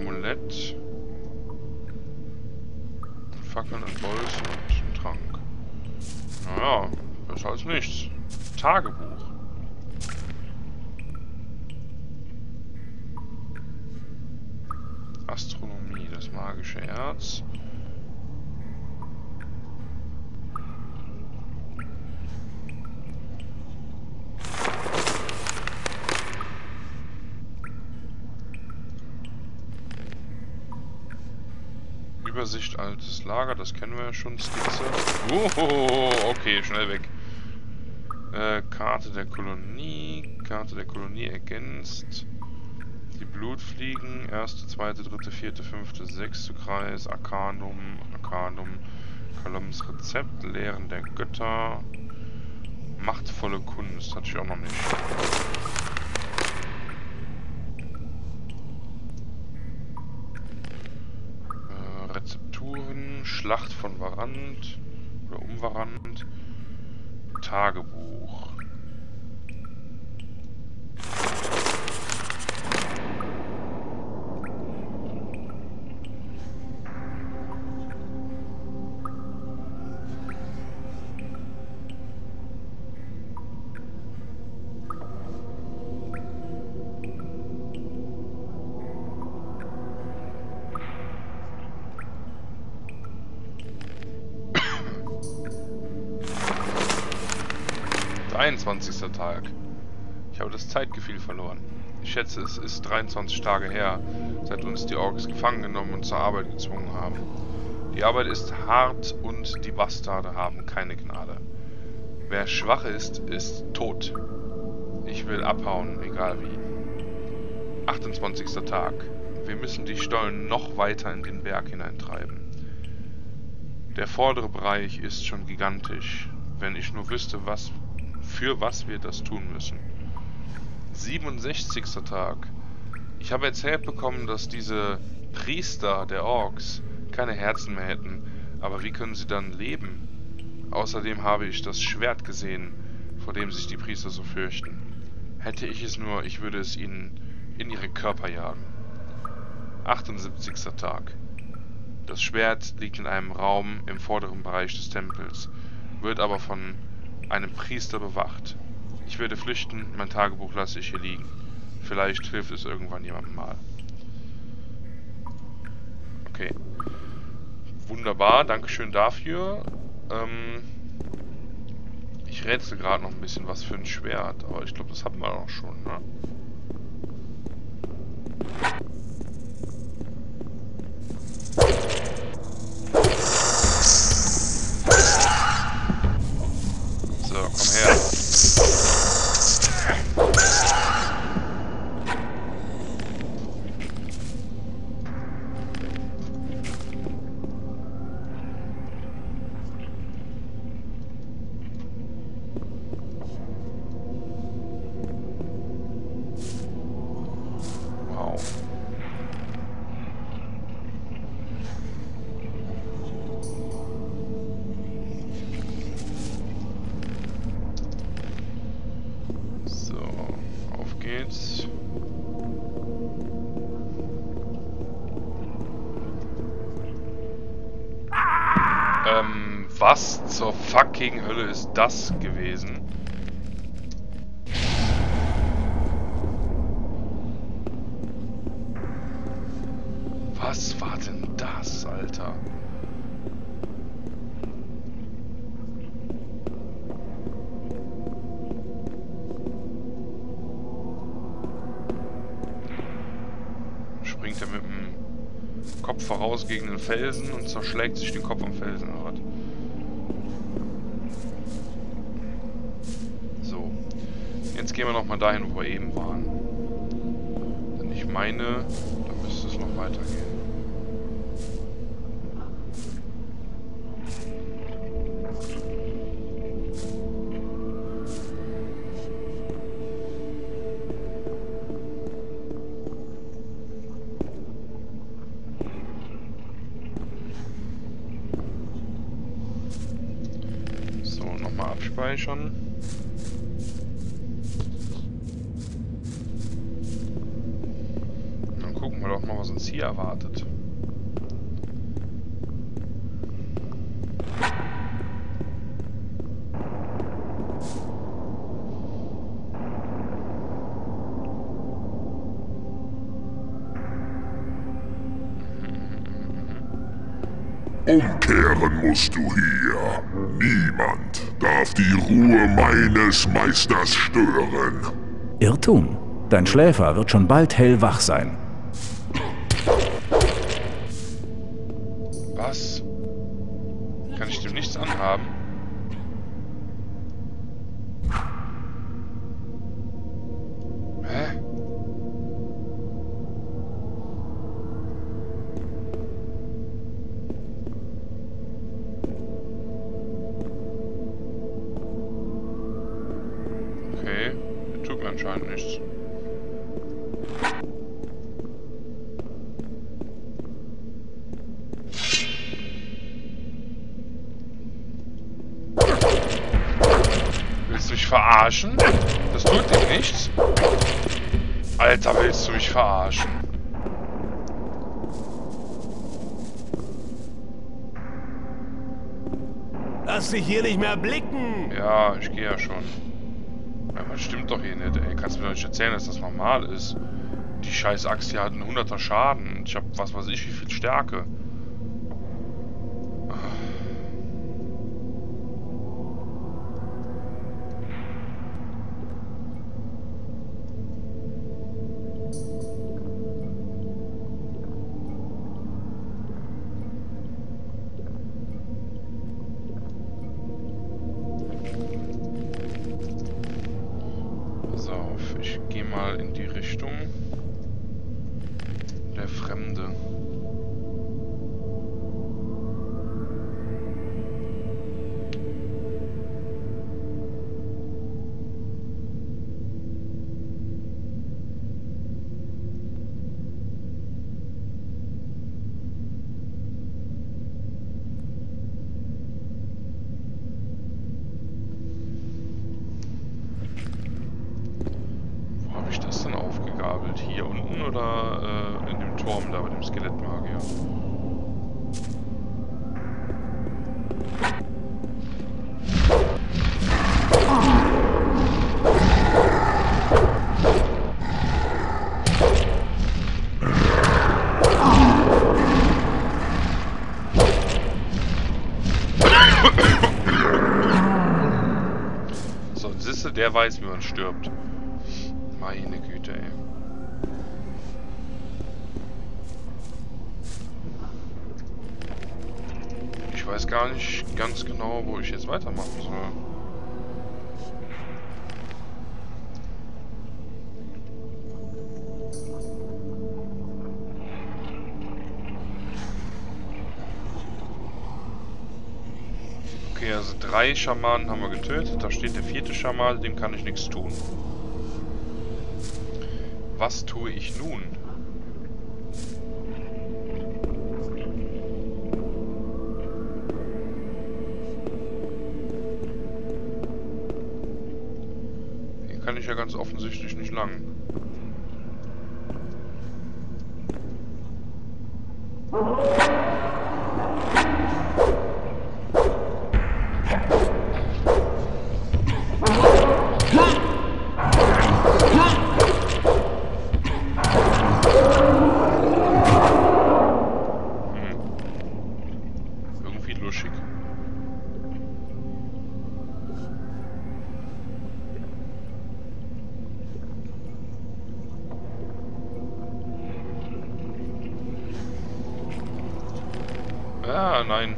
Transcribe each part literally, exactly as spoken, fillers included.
Amulett. Fackeln und Holz und einen Trank. Naja, besser als nichts. Tagebuch. Astronomie, das magische Erz. Übersicht altes Lager, das kennen wir ja schon, Skizze. Ohoho, okay, schnell weg. Äh, Karte der Kolonie, Karte der Kolonie ergänzt. Die Blutfliegen, erste, zweite, dritte, vierte, fünfte, sechste Kreis, Arcanum, Arcanum, Kalums Rezept, Lehren der Götter, machtvolle Kunst, hatte ich auch noch nicht. Schlacht von Varant oder um Varant, Tagebuch. einundzwanzigster Tag. Ich habe das Zeitgefühl verloren. Ich schätze, es ist dreiundzwanzig Tage her, seit uns die Orks gefangen genommen und zur Arbeit gezwungen haben. Die Arbeit ist hart und die Bastarde haben keine Gnade. Wer schwach ist, ist tot. Ich will abhauen, egal wie. achtundzwanzigster Tag. Wir müssen die Stollen noch weiter in den Berg hineintreiben. Der vordere Bereich ist schon gigantisch. Wenn ich nur wüsste, was... für was wir das tun müssen. siebenundsechzigster Tag. Ich habe erzählt bekommen, dass diese Priester der Orks keine Herzen mehr hätten, aber wie können sie dann leben? Außerdem habe ich das Schwert gesehen, vor dem sich die Priester so fürchten. Hätte ich es nur, ich würde es ihnen in ihre Körper jagen. achtundsiebzigster Tag. Das Schwert liegt in einem Raum im vorderen Bereich des Tempels, wird aber von einem Priester bewacht. Ich werde flüchten, mein Tagebuch lasse ich hier liegen. Vielleicht hilft es irgendwann jemandem mal. Okay. Wunderbar, Dankeschön dafür. Ähm, ich rätsel gerade noch ein bisschen, was für ein Schwert, aber ich glaube, das hatten wir auch schon, ne? Ähm, was zur fucking Hölle ist das gewesen? Was war denn das, Alter? Springt er mit dem Kopf voraus gegen den Felsen und zerschlägt sich den Kopf am Felsen. So, jetzt gehen wir nochmal dahin, wo wir eben waren. Denn ich meine, da müsste es noch weitergehen. Schon. Dann gucken wir wir doch mal, was uns hier erwartet. Umkehren musst du hier. Niemand darf die Ruhe meines Meisters stören. Irrtum. Dein Schläfer wird schon bald hellwach sein. Was? Kann ich dem nichts anhaben? Hä? Okay, der tut mir anscheinend nichts. Verarschen? Das tut dir nichts? Alter, willst du mich verarschen? Lass dich hier nicht mehr blicken! Ja, ich gehe ja schon. Ja, das stimmt doch hier nicht, ey. Kannst du mir doch nicht erzählen, dass das normal ist? Die scheiß Axt hier hat einen hunderter Schaden und ich hab was weiß ich wie viel Stärke. In die Richtung der Fremde. Hier unten oder äh, in dem Turm da bei dem Skelettmagier? So, siehst du, der weiß, wie man stirbt. Meine Güte, ey. Ich weiß gar nicht ganz genau, wo ich jetzt weitermachen soll. Okay, also drei Schamanen haben wir getötet. Da steht der vierte Schamane, dem kann ich nichts tun. Was tue ich nun? Kann ich ja ganz offensichtlich nicht lang. Hm. Irgendwie luschig. Ah, nein.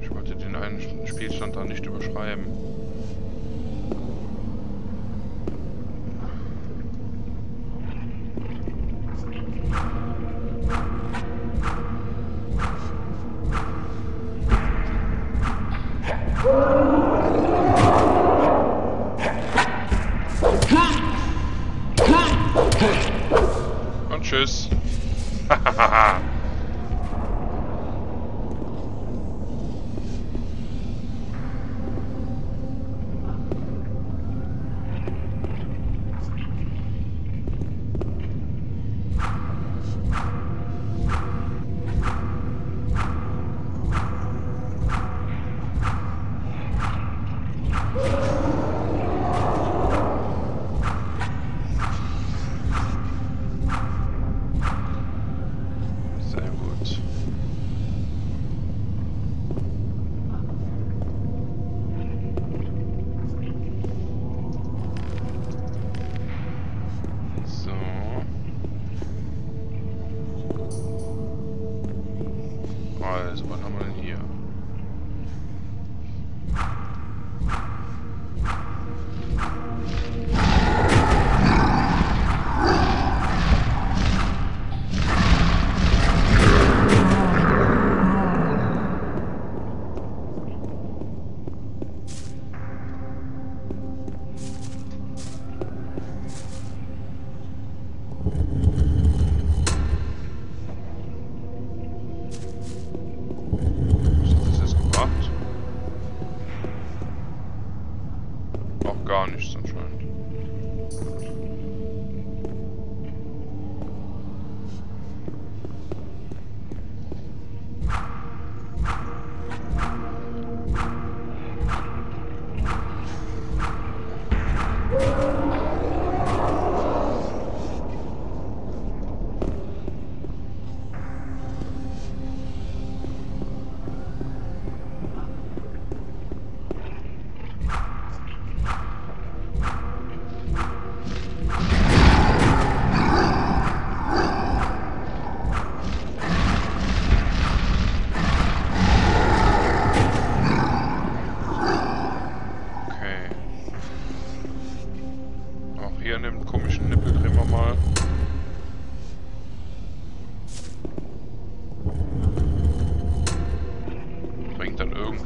Ich wollte den einen Spielstand da nicht überschreiben. Und tschüss. Hahaha.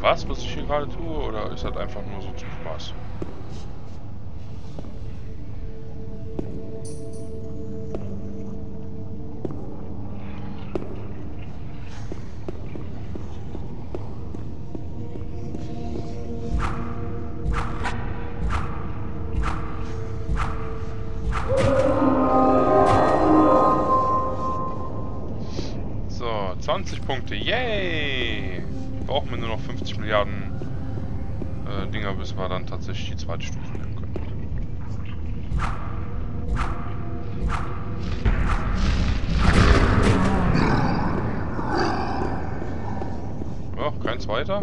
Spaß, was ich hier gerade tue, oder ist das einfach nur so zum Spaß? zwanzig Punkte, yay! Brauchen wir nur noch fünfzig Milliarden äh, Dinger, bis wir dann tatsächlich die zweite Stufe nehmen können. Ja, kein zweiter.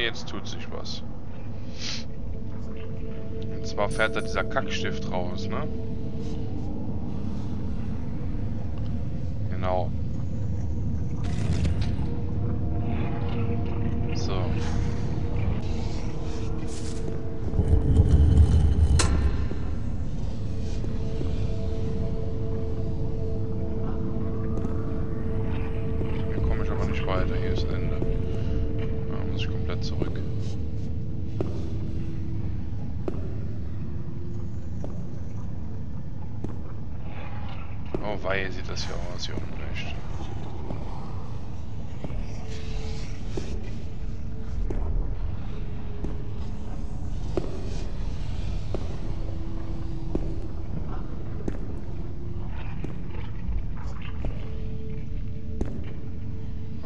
Jetzt tut sich was. Und zwar fährt da dieser Kackstift raus, ne? Genau. So. Hier komme ich aber nicht weiter, hier ist Ende. Zurück. Oh wei, sieht das hier aus, hier unten rechts.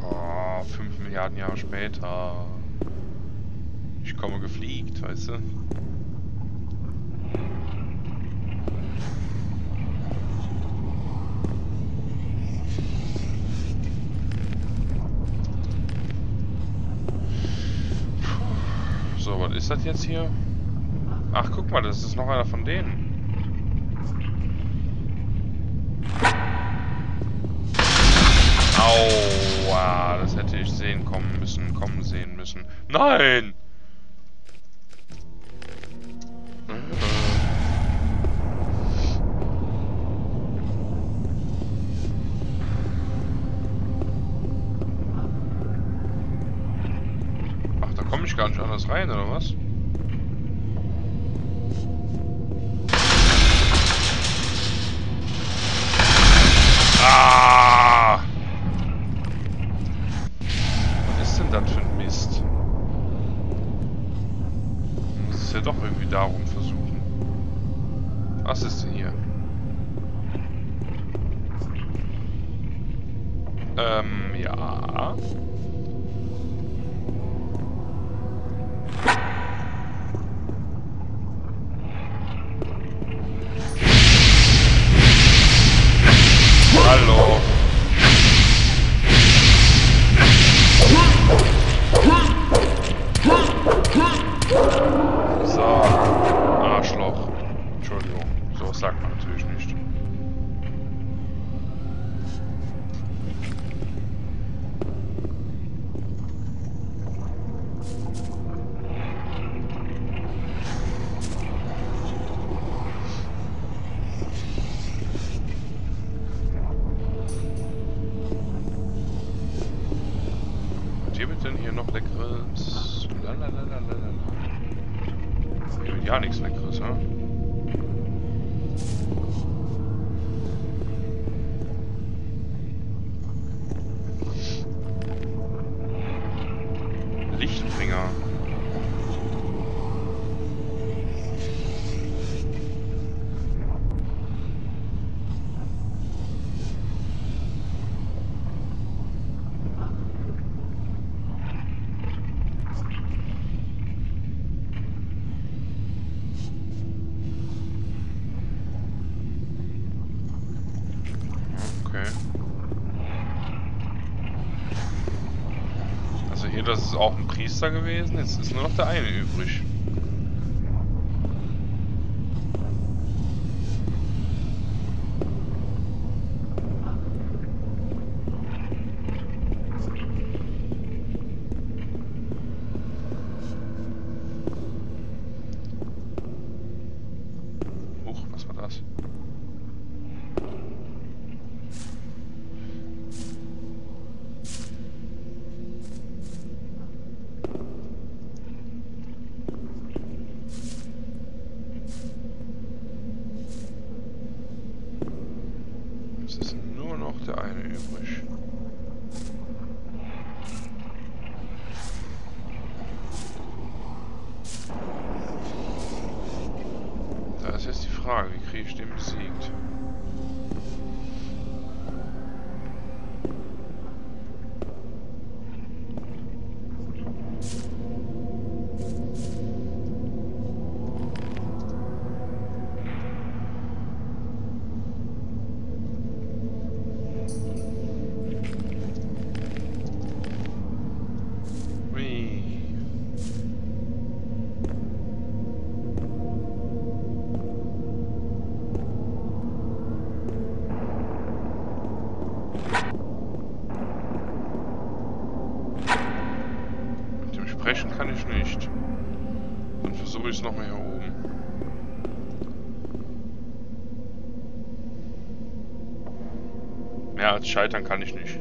Oh, fünf Milliarden Jahre später. Ich komme gefliegt, weißt du? So, was ist das jetzt hier? Ach, guck mal, das ist noch einer von denen. Aua, das hätte ich sehen kommen müssen, kommen sehen müssen. Nein! Komme ich gar nicht anders rein, oder was? Ah! Was ist denn das für ein Mist? Ich muss es ja doch irgendwie darum versuchen. Was ist denn hier? Ähm, ja. Denn hier noch leckeres? Lalalala. Hier wird ja nichts leckeres, ne? Lichtbringer. Das ist auch ein Priester gewesen, jetzt ist nur noch der eine übrig. ist nur noch der eine übrig. Da ist jetzt die Frage, wie kriege ich den besiegt? Kann ich nicht. Dann versuche ich es nochmal hier oben. Mehr als scheitern kann ich nicht.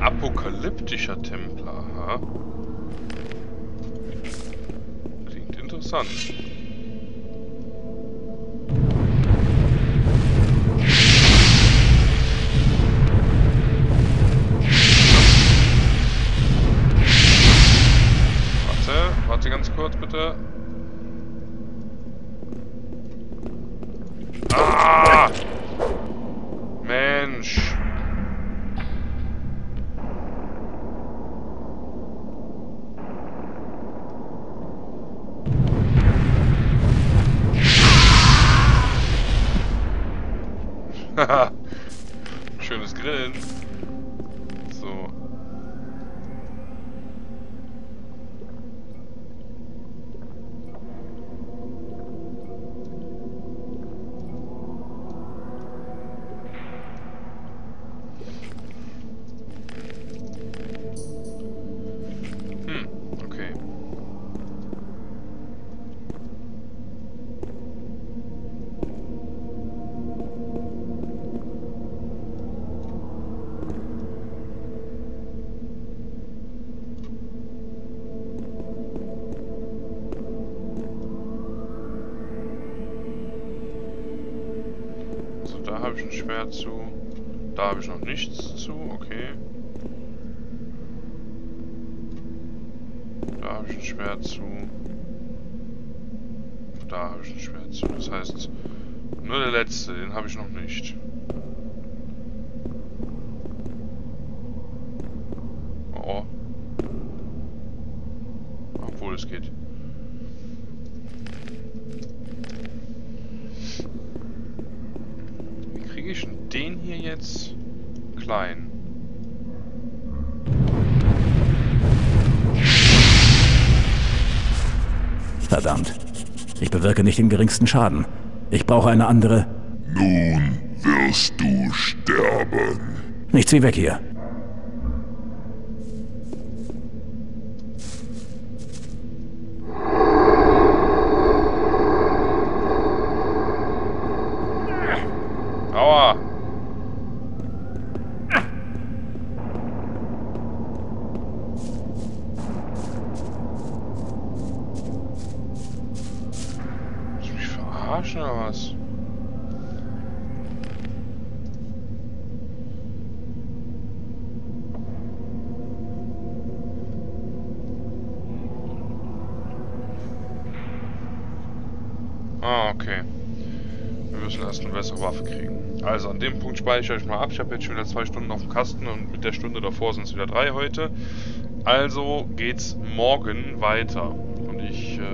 Apokalyptischer Templer, ha? Klingt interessant. Warte, warte ganz kurz bitte. Ah! Mensch! Schönes Grillen. So. Hm, okay. Da habe ich ein Schwert zu. Da habe ich noch nichts zu. Okay. Da habe ich ein Schwert zu. Da habe ich ein Schwert zu. Das heißt, nur der letzte, den habe ich noch nicht. Oh. Obwohl es geht. Den hier jetzt klein. Verdammt. Ich bewirke nicht den geringsten Schaden. Ich brauche eine andere. Nun wirst du sterben. Nichts wie weg hier. Aua. Oder was? Ah, okay. Wir müssen erst eine bessere Waffe kriegen. Also an dem Punkt speichere ich mal ab. Ich habe jetzt schon wieder zwei Stunden auf dem Kasten und mit der Stunde davor sind es wieder drei heute. Also geht's morgen weiter. Und ich äh,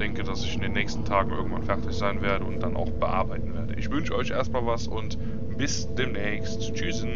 denke, dass ich in den nächsten Tagen irgendwann fertig sein werde und dann auch bearbeiten werde. Ich wünsche euch erstmal was und bis demnächst. Tschüss.